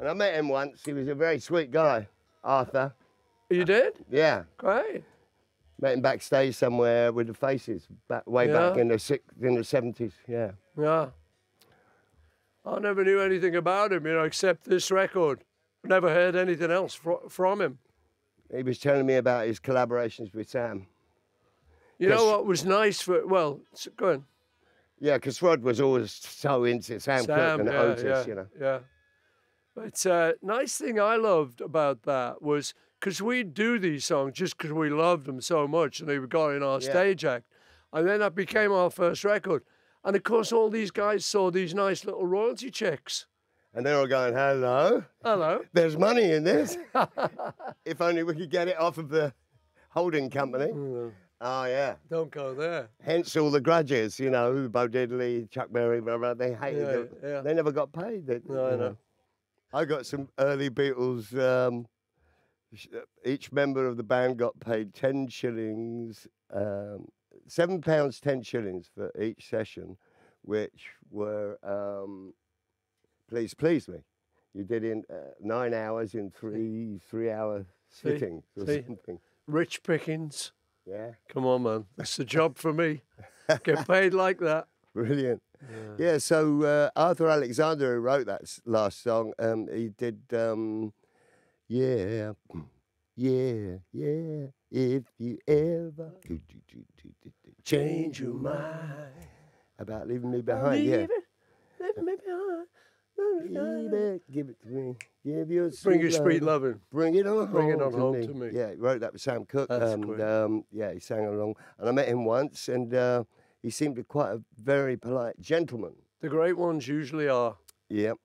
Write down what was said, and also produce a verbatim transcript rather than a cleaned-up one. And I met him once. He was a very sweet guy, Arthur. You did? Yeah. Great. Met him backstage somewhere with the Faces, back, way yeah. back in the six, in the seventies. Yeah. Yeah. I never knew anything about him, you know, except this record. Never heard anything else fr from him. He was telling me about his collaborations with Sam. You know what was nice for, well, go on. Yeah, because Rod was always so into Sam, Sam Cooke and yeah, Otis, yeah, you know. Yeah. But uh, nice thing I loved about that was, because we'd do these songs just because we loved them so much and they got in our yeah. stage act. And then that became our first record. And of course, all these guys saw these nice little royalty checks. And they're all going, hello. Hello. There's money in this. If only we could get it off of the holding company. Mm. Oh, yeah. Don't go there. Hence all the grudges, you know, Bo Diddley, Chuck Berry, blah, blah, they hated yeah, it. Yeah. They never got paid. They, no, I know. know. I got some early Beatles. Um, each member of the band got paid ten shillings, um, seven pounds, ten shillings for each session, which were, um, please, please me. You did in uh, nine hours in three, three hour sittings or see? something. Rich pickings. Yeah. Come on, man. That's the job for me. Get paid like that. Brilliant. Yeah, yeah, so uh, Arthur Alexander, who wrote that last song, um, he did, um, yeah, yeah, yeah, if you ever change your mind about leaving me behind. Leave yeah. it, leave me behind. Leave it, give it to me. Give your sweet Bring your sweet loving. Bring it on Bring home, it on to, home me. to me. Yeah, he wrote that with Sam Cooke. That's and great. Um, yeah, he sang along. And I met him once, and uh, he seemed quite a very polite gentleman. The great ones usually are. Yep.